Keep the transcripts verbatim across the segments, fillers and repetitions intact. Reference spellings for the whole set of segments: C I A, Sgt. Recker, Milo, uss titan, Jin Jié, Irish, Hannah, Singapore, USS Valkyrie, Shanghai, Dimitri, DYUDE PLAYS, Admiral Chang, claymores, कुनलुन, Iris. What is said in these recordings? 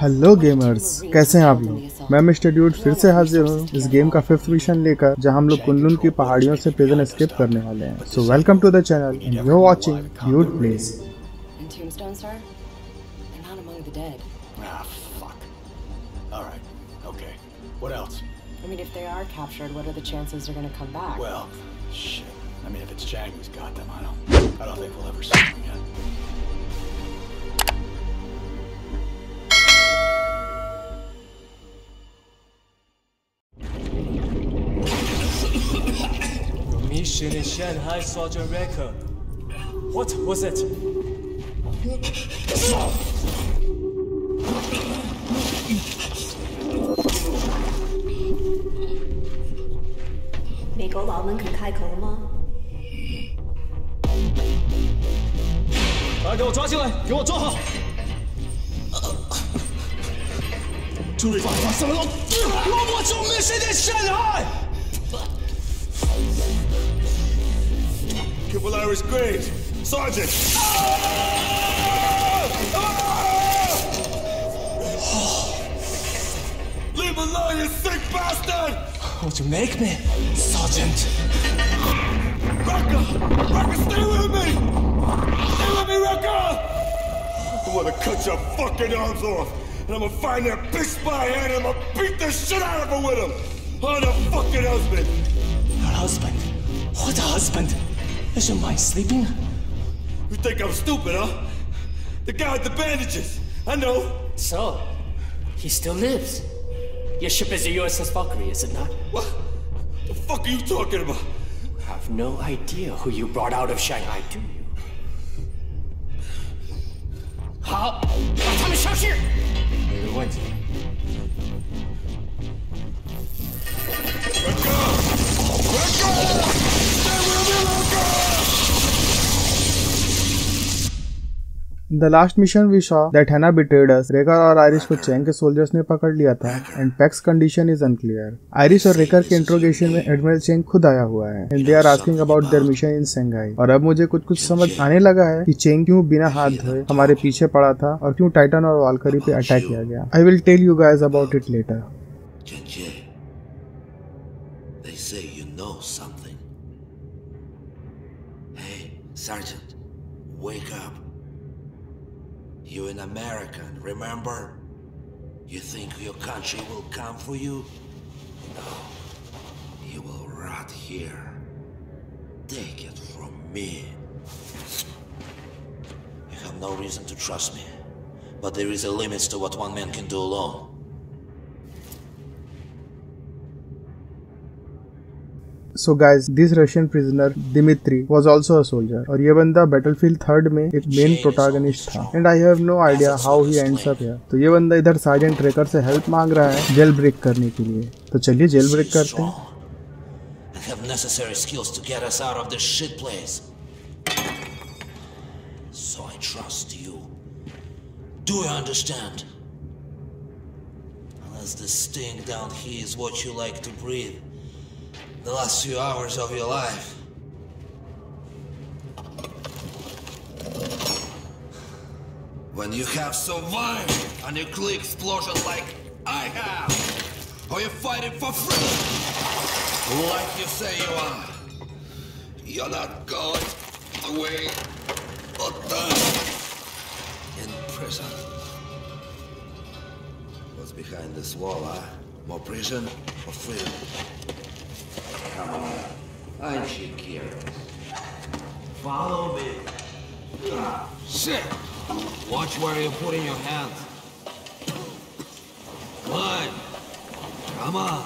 Hello gamers, कैसे हैं आप लोग। मैं मिस्टर ड्यूड फिर से हाजिर हूँ इस गेम का फिफ्थ मिशन लेकर, जहाँ हम लोग कुनलुन की पहाड़ियों से प्रिजन एस्केप करने वाले हैं। So welcome to the channel and you are watching dude place. Mission in Shanghai, Sergeant Recker. What was it?美国佬们肯开口了吗？把他给我抓进来，给我抓好！注意，发什么龙？我我就 Mission in Shanghai。 Triple Iris Graves, Sergeant! Ah! Ah! Leave alone, you sick bastard! What'd you make me, Sergeant? Recker! Recker, stay with me! Stay with me, Recker! I wanna cut your fucking arms off, and I'ma find that bitch by hand and I'ma beat the shit out of her with him! On her fucking husband! Her husband? What husband? Isn't mine sleeping? You think I'm stupid, huh? The guy with the bandages, I know. So, he still lives. Your ship is the U S S Valkyrie, is it not? What the fuck are you talking about? You have no idea who you brought out of Shanghai, do you? How? Come and shout here! Wait, wait. Let go! Let go! In the last mission we saw that Hannah betrayed us. Recker और Iris को Chang के soldiers ने पकड़ लिया था and Peck's condition is unclear. Iris और Recker के interrogation में एडमिरल चैंग खुद आया हुआ है and they are asking about their mission in Shanghai. और अब मुझे कुछ कुछ समझ आने लगा है कि चैंग क्यों बिना हाथ धोए हमारे पीछे पड़ा था और क्यों टाइटन और वाल्करी पे अटैक किया गया। I will tell you guys about it later. They say you know something. Hey, Sergeant, wake up. You're an American, remember? You think your country will come for you? No, you will rot here. Take it from me. You have no reason to trust me, but there is a limit to what one man can do alone. So guys, this Russian prisoner Dimitri was also a soldier और ये बंदा Battlefield third में एक main protagonist था and I have no idea how he ends up here. तो ये बंदा इधर Sergeant Recker से help मांग रहा है जेल ब्रेक करने के लिए, तो चलिए जेल ब्रेक करते हैं। I have necessary skills to get us out of this shit place. So I trust you. Do you understand? Unless the sting down here is what you like to breathe. The last few hours of your life. When you have survived a nuclear explosion like I have, or you're fighting for freedom, like you say you are, you're not going away or done in prison. What's behind this wall, huh? More prison or freedom? Come on, aren't you curious? Follow me. Ah, shit! Watch where you're putting your hands. Come on. Come on.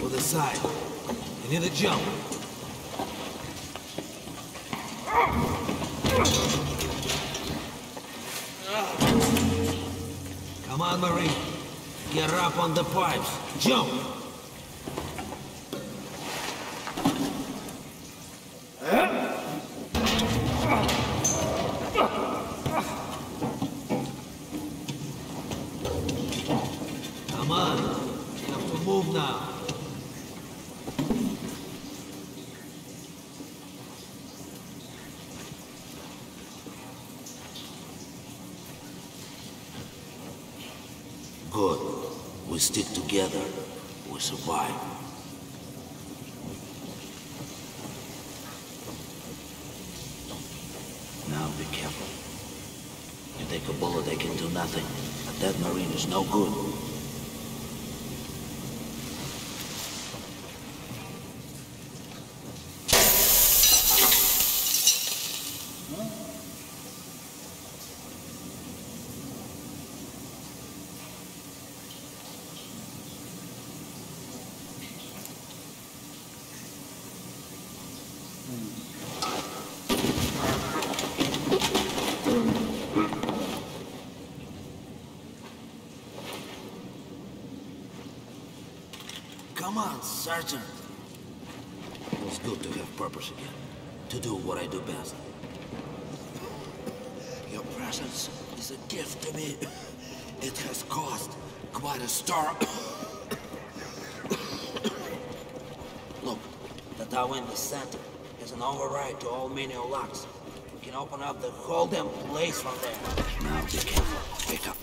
To the side. You need to jump. Come on, Marie. Get up on the pipes. Jump. Good. We stick together. We survive. Now be careful. You take a bullet, they can do nothing. A dead Marine is no good. Sergeant! It was good to have purpose again. To do what I do best. Your presence is a gift to me. It has caused quite a stir. Look, the Tao in the center has an override to all manual locks. We can open up the whole damn place from there. Now be careful. Pick up.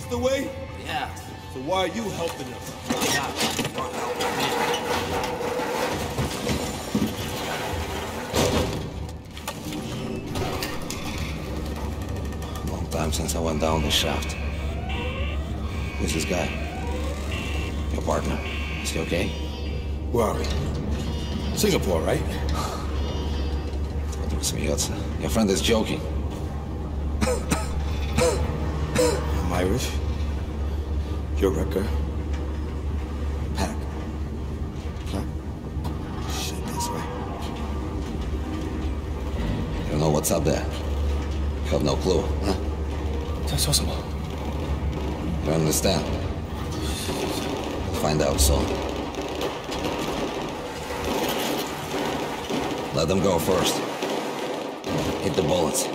this the way? Yeah. So why are you helping us? Long time since I went down this shaft. Who's this guy? Your partner? Is he okay? Where are we? Singapore, right? Your friend is joking. I'm Irish. You're Recker. Pack. Pack. Shit, this way. You don't know what's up there. You have no clue. Huh? That's possible. You don't understand. We'll find out soon. Let them go first. Hit the bullets.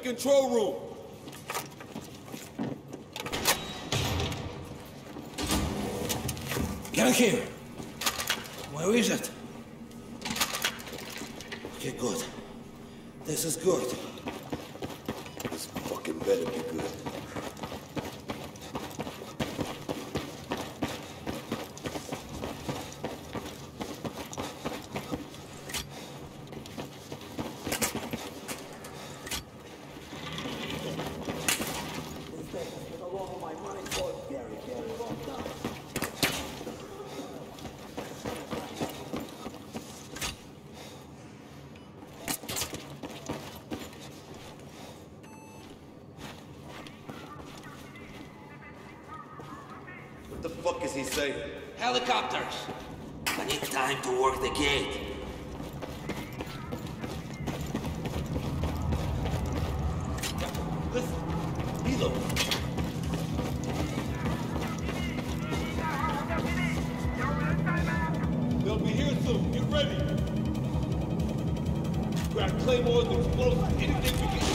Control room. Thank him. Where is it? Okay, good. This is good. This fucking better be good. Helicopters! I need time to work the gate. Listen, Milo. They'll be here soon. Get ready. Grab claymores, explosives, anything we can.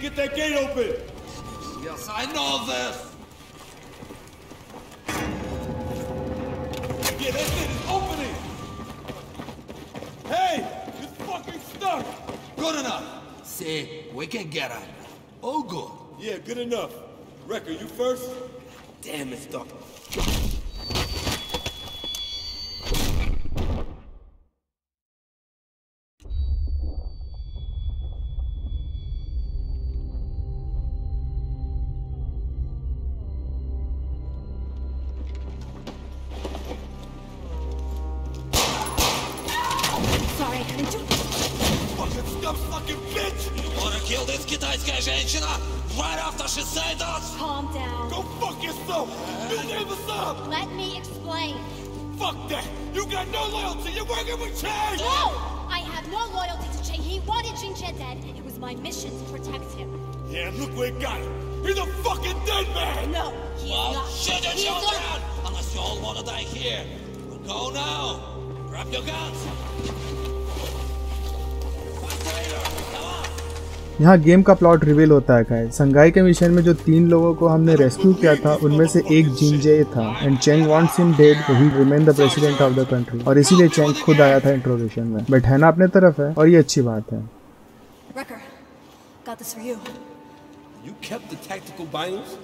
Get that gate open! Yes, I know this! Yeah, that thing is opening! Hey! It's fucking stuck! Good enough! See, we can get out. Oh, good. Yeah, good enough. Recker, you first? Damn, it's stuck. यहाँ game का plot reveal होता है। संघाई के mission में जो तीन लोगों को हमने रेस्क्यू किया था उनमें से एक जिन जिए था and Chang wants him dead तो he remain the president of the country और इसीलिए चैंग खुद आया था इंट्रोगेशन में। बट हैना अपने तरफ है और ये अच्छी बात है। Recker, got this for you. You kept the tactical binds?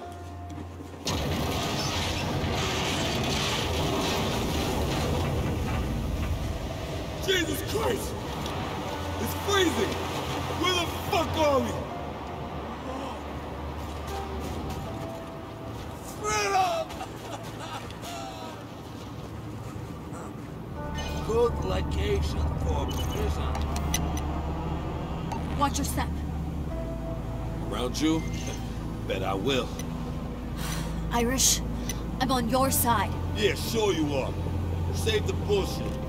Jesus Christ! It's freezing! Where the fuck are we? Freedom! Good location for prison. Watch your step. Around you? Bet I will. Irish, I'm on your side. Yeah, sure you are. Save the bullshit.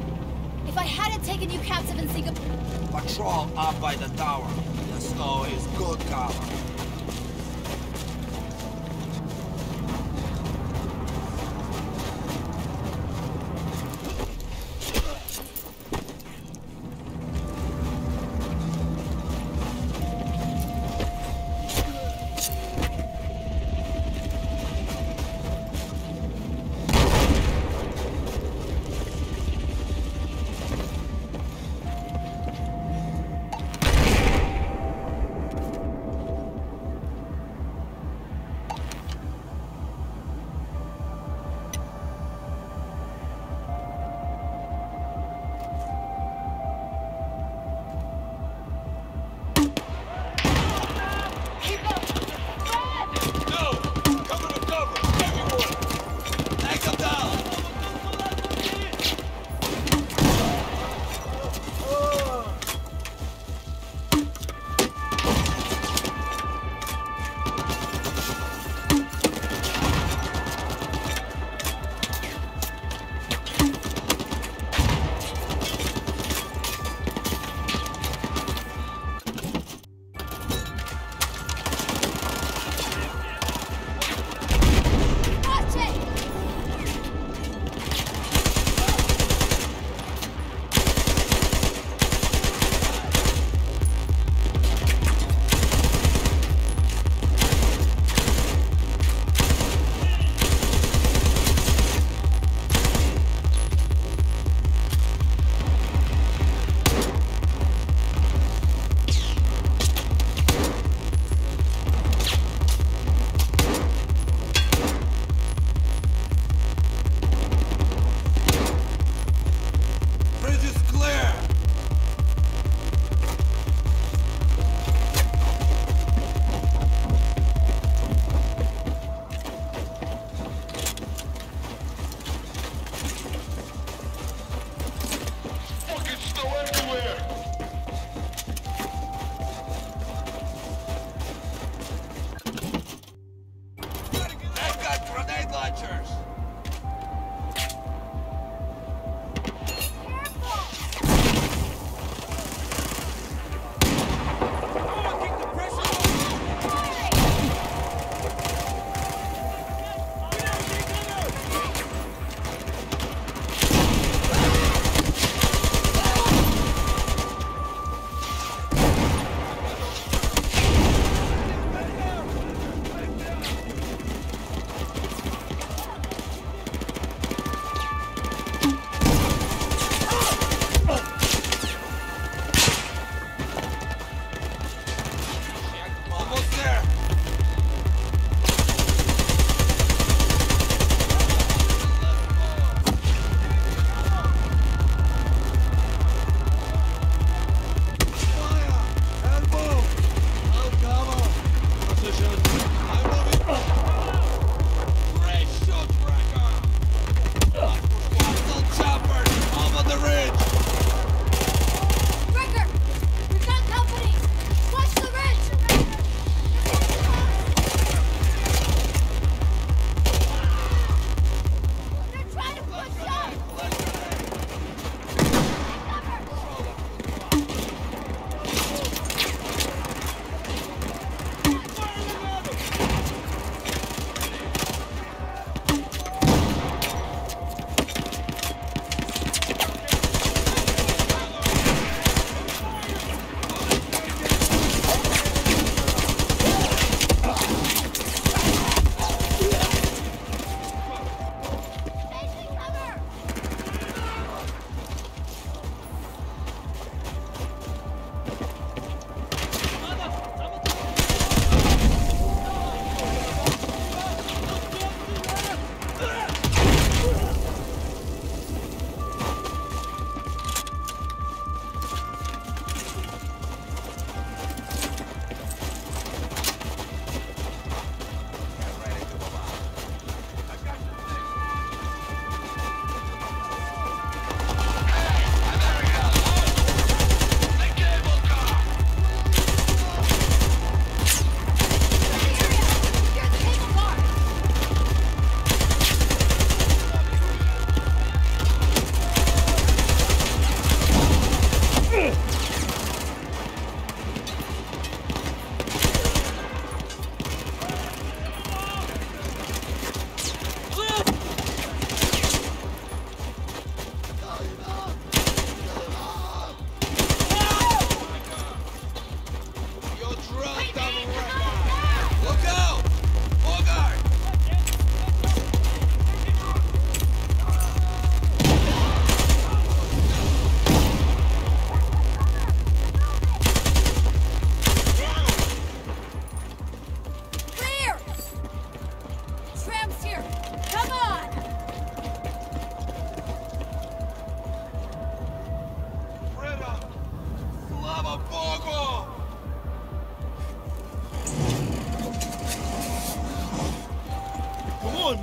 If I hadn't taken you captive in Singapore... Patrol up by the tower. The snow is good cover.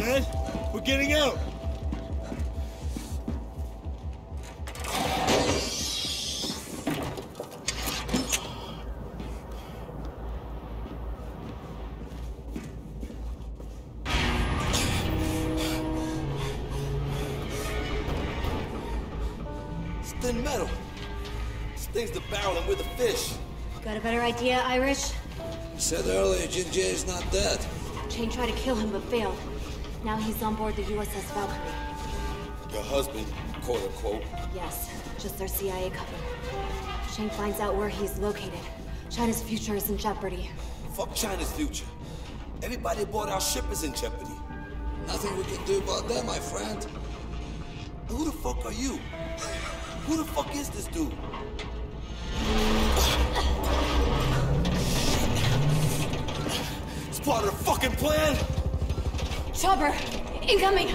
man. We're getting out. It's thin metal. This thing's the barrel and we're the fish. Got a better idea, Irish? You said earlier Jin Jié is not dead. Chang tried to kill him but failed. Now he's on board the U S S Valkyrie. Your husband, quote unquote. Yes, just our C I A cover. Chang finds out where he's located. China's future is in jeopardy. Fuck China's future. Anybody aboard our ship is in jeopardy. Nothing we can do about that, my friend. Who the fuck are you? Who the fuck is this dude? It's part of the fucking plan! Chopper, incoming!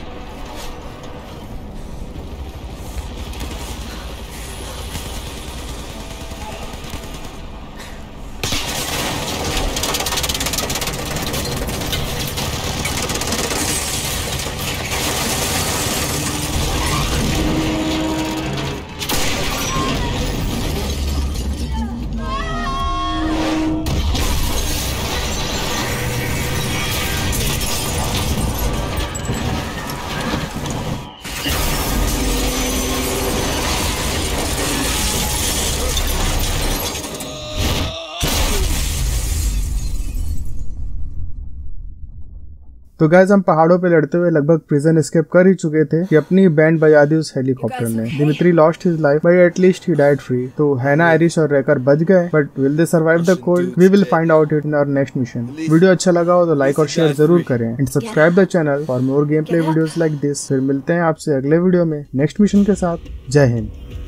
तो guys हम पहाड़ों पे लड़ते हुए लगभग prison escape कर ही चुके थे कि अपनी बैंड बजा दी उस हेलीकॉप्टर ने। Dimitri lost his life but at least he died free. तो हैना, आयरिश और रेकर बच गए, but will they survive the cold? We will find out it in our next mission. Video अच्छा लगा हो तो लाइक और शेयर जरूर करें and subscribe the channel for more game play videos like this. फिर मिलते हैं आपसे अगले वीडियो में नेक्स्ट मिशन के साथ। जय हिंद।